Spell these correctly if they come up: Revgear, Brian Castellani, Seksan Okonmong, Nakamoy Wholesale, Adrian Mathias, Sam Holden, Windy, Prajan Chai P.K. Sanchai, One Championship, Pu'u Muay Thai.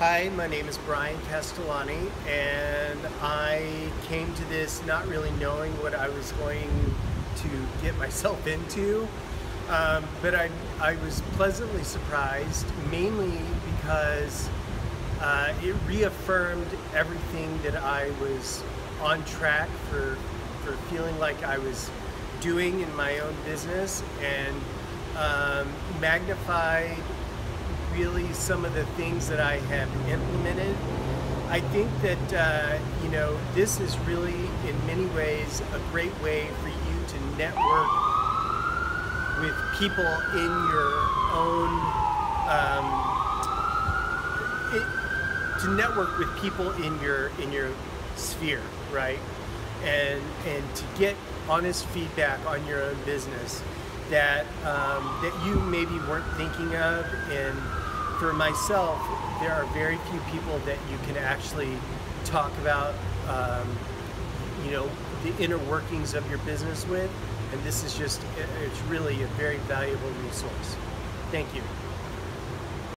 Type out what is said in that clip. Hi, my name is Brian Castellani, and I came to this not really knowing what I was going to get myself into, but I was pleasantly surprised, mainly because it reaffirmed everything that I was on track for feeling like I was doing in my own business, and magnified really some of the things that I have implemented. I think that you know, this is really in many ways a great way for you to network with people in your own to network with people in your sphere, right? And to get honest feedback on your own business that that you maybe weren't thinking of. And for myself, there are very few people that you can actually talk about, you know, the inner workings of your business with, and this is just—it's really a very valuable resource. Thank you.